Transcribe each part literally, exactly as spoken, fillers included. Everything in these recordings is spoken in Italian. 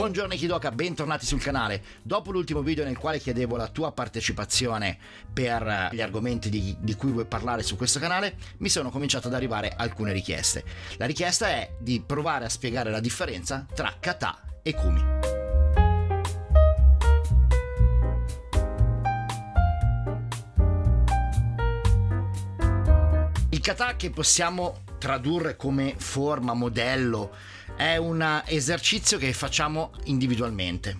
Buongiorno Kidoka, bentornati sul canale. Dopo l'ultimo video nel quale chiedevo la tua partecipazione per gli argomenti di, di cui vuoi parlare su questo canale, mi sono cominciato ad arrivare alcune richieste. La richiesta è di provare a spiegare la differenza tra Kata e Kumi. Il Kata, che possiamo tradurre come forma, modello, è un esercizio che facciamo individualmente.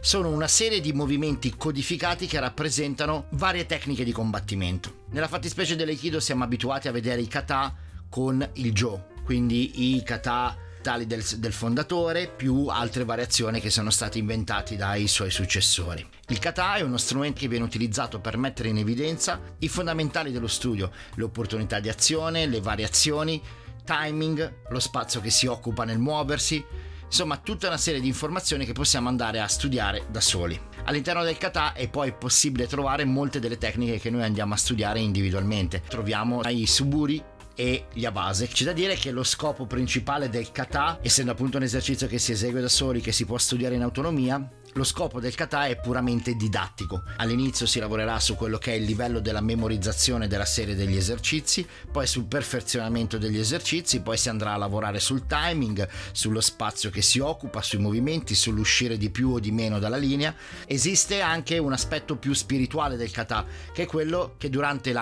Sono una serie di movimenti codificati che rappresentano varie tecniche di combattimento. Nella fattispecie dell'Aikido siamo abituati a vedere i kata con il Jo, quindi i kata tali del, del fondatore più altre variazioni che sono state inventate dai suoi successori. Il kata è uno strumento che viene utilizzato per mettere in evidenza i fondamentali dello studio, le opportunità di azione, le variazioni, timing, lo spazio che si occupa nel muoversi, insomma tutta una serie di informazioni che possiamo andare a studiare da soli. All'interno del kata è poi possibile trovare molte delle tecniche che noi andiamo a studiare individualmente. Troviamo i suburi e gli avase. C'è da dire che lo scopo principale del kata, essendo appunto un esercizio che si esegue da soli, che si può studiare in autonomia, lo scopo del kata è puramente didattico. All'inizio si lavorerà su quello che è il livello della memorizzazione della serie degli esercizi, poi sul perfezionamento degli esercizi, poi si andrà a lavorare sul timing, sullo spazio che si occupa, sui movimenti, sull'uscire di più o di meno dalla linea. Esiste anche un aspetto più spirituale del kata, che è quello che durante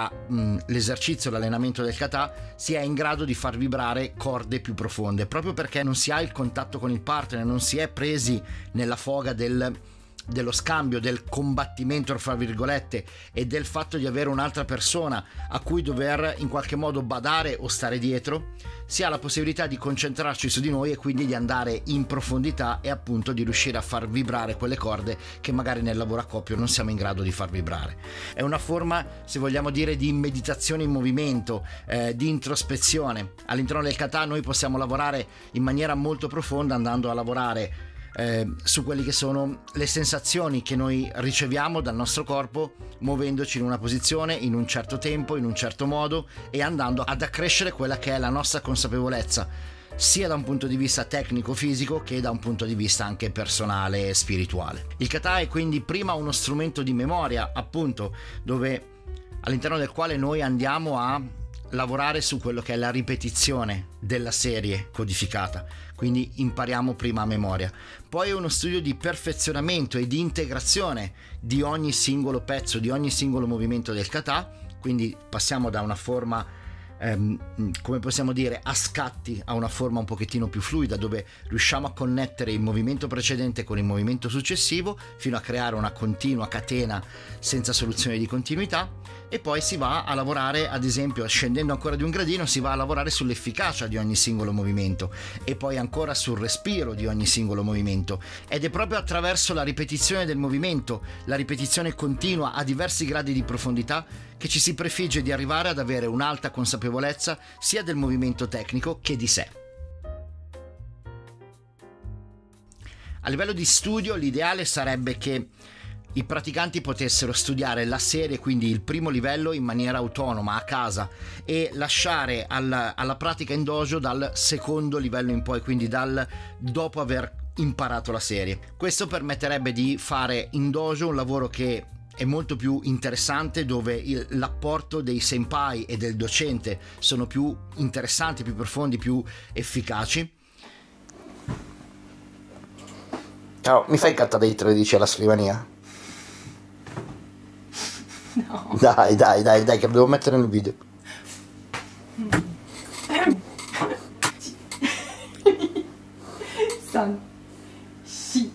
l'esercizio, la, l'allenamento del kata, si è in grado di far vibrare corde più profonde, proprio perché non si ha il contatto con il partner, non si è presi nella foga del dello scambio, del combattimento fra virgolette, e del fatto di avere un'altra persona a cui dover in qualche modo badare o stare dietro. Si ha la possibilità di concentrarci su di noi e quindi di andare in profondità e appunto di riuscire a far vibrare quelle corde che magari nel lavoro a coppio non siamo in grado di far vibrare. È una forma, se vogliamo dire, di meditazione in movimento, eh, di introspezione. All'interno del kata noi possiamo lavorare in maniera molto profonda, andando a lavorare Eh, su quelle che sono le sensazioni che noi riceviamo dal nostro corpo, muovendoci in una posizione, in un certo tempo, in un certo modo, e andando ad accrescere quella che è la nostra consapevolezza, sia da un punto di vista tecnico-fisico che da un punto di vista anche personale e spirituale. Il kata è quindi prima uno strumento di memoria, appunto, dove all'interno del quale noi andiamo a lavorare su quello che è la ripetizione della serie codificata, quindi impariamo prima a memoria. Poi è uno studio di perfezionamento e di integrazione di ogni singolo pezzo, di ogni singolo movimento del kata, quindi passiamo da una forma ehm, come possiamo dire a scatti a una forma un pochettino più fluida, dove riusciamo a connettere il movimento precedente con il movimento successivo fino a creare una continua catena senza soluzione di continuità. E poi si va a lavorare, ad esempio, scendendo ancora di un gradino, si va a lavorare sull'efficacia di ogni singolo movimento e poi ancora sul respiro di ogni singolo movimento. Ed è proprio attraverso la ripetizione del movimento, la ripetizione continua a diversi gradi di profondità, che ci si prefigge di arrivare ad avere un'alta consapevolezza sia del movimento tecnico che di sé. A livello di studio, l'ideale sarebbe che i praticanti potessero studiare la serie, quindi il primo livello, in maniera autonoma a casa, e lasciare alla, alla pratica in dojo dal secondo livello in poi, quindi dal dopo aver imparato la serie. Questo permetterebbe di fare in dojo un lavoro che è molto più interessante, dove l'apporto dei senpai e del docente sono più interessanti, più profondi, più efficaci. Ciao, mi fai il kata dei tredici alla scrivania? No. Dai, dai, dai, dai, che devo mettere nel video. San, si,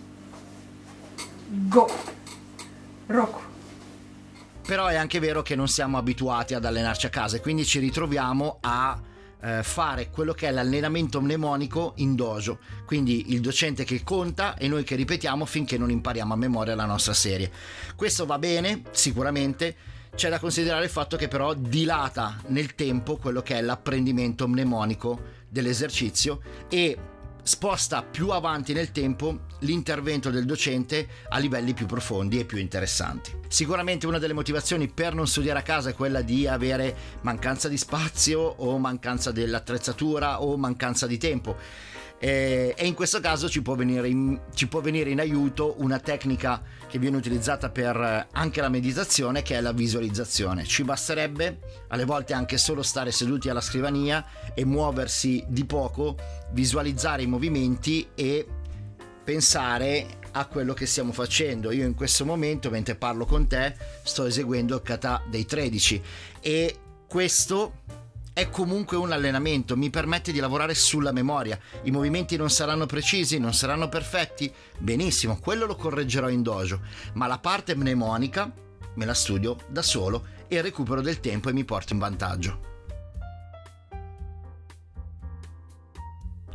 go, roku. Però è anche vero che non siamo abituati ad allenarci a casa e quindi ci ritroviamo a fare quello che è l'allenamento mnemonico in dojo, quindi il docente che conta e noi che ripetiamo finché non impariamo a memoria la nostra serie. Questo va bene sicuramente, c'è da considerare il fatto che però dilata nel tempo quello che è l'apprendimento mnemonico dell'esercizio e sposta più avanti nel tempo l'intervento del docente a livelli più profondi e più interessanti. Sicuramente una delle motivazioni per non studiare a casa è quella di avere mancanza di spazio o mancanza dell'attrezzatura o mancanza di tempo. e, e in questo caso ci può, venire in, ci può venire in aiuto una tecnica che viene utilizzata per anche la meditazione, che è la visualizzazione. Ci basterebbe alle volte anche solo stare seduti alla scrivania e muoversi di poco, visualizzare i movimenti e pensare a quello che stiamo facendo. Io in questo momento, mentre parlo con te, sto eseguendo il kata dei tredici, e questo è comunque un allenamento, mi permette di lavorare sulla memoria. I movimenti non saranno precisi, non saranno perfetti, benissimo, quello lo correggerò in dojo, ma la parte mnemonica me la studio da solo e recupero del tempo e mi porto in vantaggio.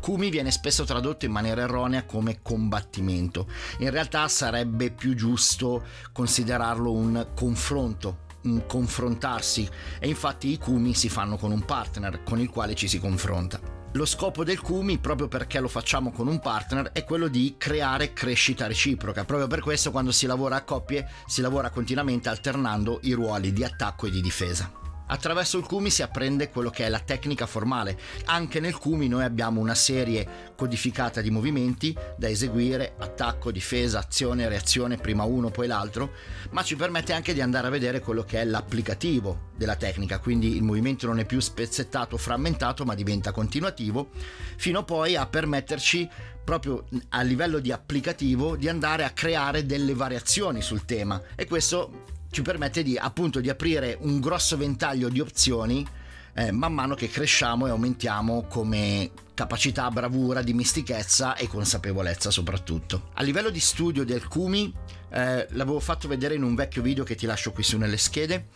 Kumi viene spesso tradotto in maniera erronea come combattimento. In realtà sarebbe più giusto considerarlo un confronto, un confrontarsi, e infatti i kumi si fanno con un partner con il quale ci si confronta. Lo scopo del kumi, proprio perché lo facciamo con un partner, è quello di creare crescita reciproca. Proprio per questo, quando si lavora a coppie, si lavora continuamente alternando i ruoli di attacco e di difesa. Attraverso il kumi si apprende quello che è la tecnica formale. Anche nel kumi noi abbiamo una serie codificata di movimenti da eseguire: attacco, difesa, azione, reazione, prima uno poi l'altro, ma ci permette anche di andare a vedere quello che è l'applicativo della tecnica, quindi il movimento non è più spezzettato, frammentato, ma diventa continuativo, fino poi a permetterci, proprio a livello di applicativo, di andare a creare delle variazioni sul tema, e questo ci permette di, appunto, di aprire un grosso ventaglio di opzioni eh, man mano che cresciamo e aumentiamo come capacità, bravura, dimestichezza e consapevolezza soprattutto. A livello di studio del kumi, eh, l'avevo fatto vedere in un vecchio video che ti lascio qui su nelle schede,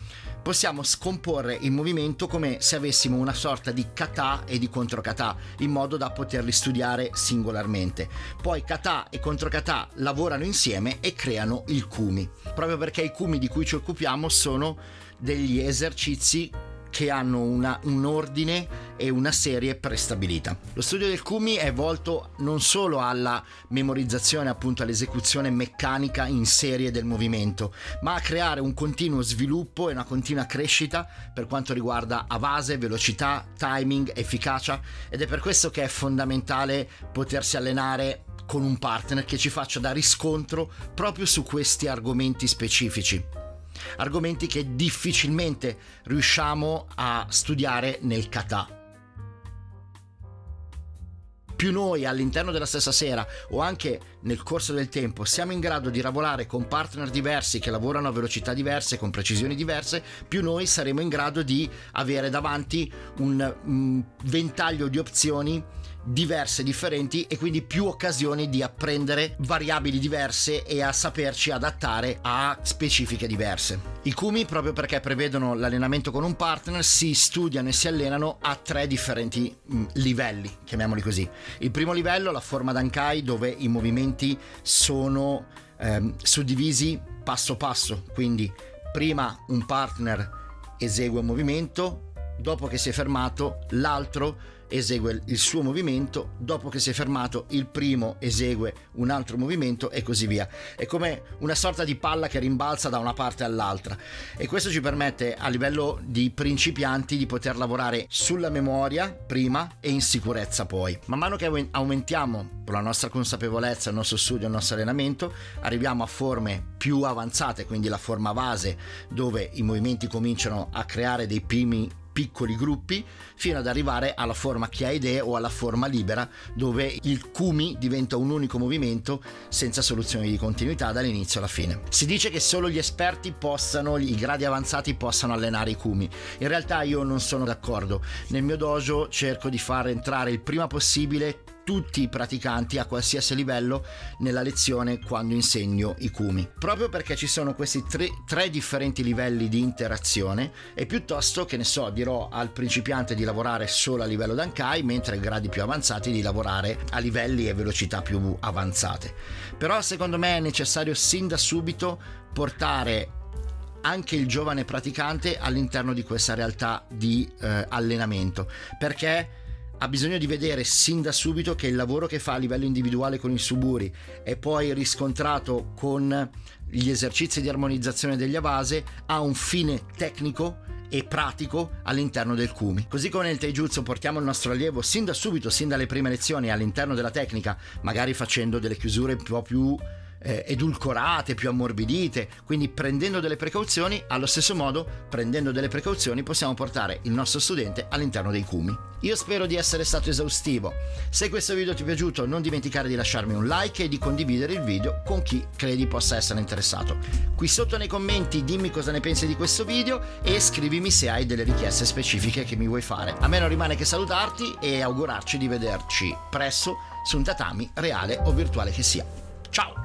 possiamo scomporre il movimento come se avessimo una sorta di kata e di controkata, in modo da poterli studiare singolarmente. Poi kata e controkata lavorano insieme e creano il kumi, proprio perché i kumi di cui ci occupiamo sono degli esercizi che hanno una, un ordine e una serie prestabilita. Lo studio del kumi è volto non solo alla memorizzazione, appunto all'esecuzione meccanica in serie del movimento, ma a creare un continuo sviluppo e una continua crescita per quanto riguarda avase, velocità, timing, efficacia, ed è per questo che è fondamentale potersi allenare con un partner che ci faccia da riscontro proprio su questi argomenti specifici. Argomenti che difficilmente riusciamo a studiare nel kata. Più noi all'interno della stessa sera o anche nel corso del tempo siamo in grado di lavorare con partner diversi che lavorano a velocità diverse, con precisioni diverse, più noi saremo in grado di avere davanti un, un ventaglio di opzioni diverse, differenti, e quindi più occasioni di apprendere variabili diverse e a saperci adattare a specifiche diverse. I kumi, proprio perché prevedono l'allenamento con un partner, si studiano e si allenano a tre differenti livelli, chiamiamoli così. Il primo livello, la forma Dankai, dove i movimenti sono ehm, suddivisi passo passo, quindi prima un partner esegue un movimento, dopo che si è fermato l'altro esegue il suo movimento, dopo che si è fermato il primo esegue un altro movimento, e così via. È come una sorta di palla che rimbalza da una parte all'altra, e questo ci permette a livello di principianti di poter lavorare sulla memoria prima e in sicurezza poi. Man mano che aumentiamo con la nostra consapevolezza, il nostro studio, il nostro allenamento, arriviamo a forme più avanzate, quindi la forma avase, dove i movimenti cominciano a creare dei primi piccoli gruppi, fino ad arrivare alla forma chi ha idee o alla forma libera, dove il kumi diventa un unico movimento senza soluzioni di continuità dall'inizio alla fine. Si dice che solo gli esperti possano, i gradi avanzati possano allenare i kumi. In realtà io non sono d'accordo. Nel mio dojo cerco di far entrare il prima possibile tutti i praticanti a qualsiasi livello nella lezione quando insegno i kumi, proprio perché ci sono questi tre, tre differenti livelli di interazione, e piuttosto che ne so dirò al principiante di lavorare solo a livello Dankai, mentre ai gradi più avanzati di lavorare a livelli e velocità più avanzate. Però secondo me è necessario sin da subito portare anche il giovane praticante all'interno di questa realtà di eh, allenamento, perché ha bisogno di vedere sin da subito che il lavoro che fa a livello individuale con il suburi e poi riscontrato con gli esercizi di armonizzazione degli avase ha un fine tecnico e pratico all'interno del kumi. Così come nel taijutsu portiamo il nostro allievo sin da subito, sin dalle prime lezioni all'interno della tecnica, magari facendo delle chiusure un po' più eh, edulcorate, più ammorbidite, quindi prendendo delle precauzioni, allo stesso modo prendendo delle precauzioni possiamo portare il nostro studente all'interno dei kumi. Io spero di essere stato esaustivo. Se questo video ti è piaciuto non dimenticare di lasciarmi un like e di condividere il video con chi credi possa essere interessato. Qui sotto nei commenti dimmi cosa ne pensi di questo video e scrivimi se hai delle richieste specifiche che mi vuoi fare. A me non rimane che salutarti e augurarci di vederci presto su un tatami reale o virtuale che sia. Ciao!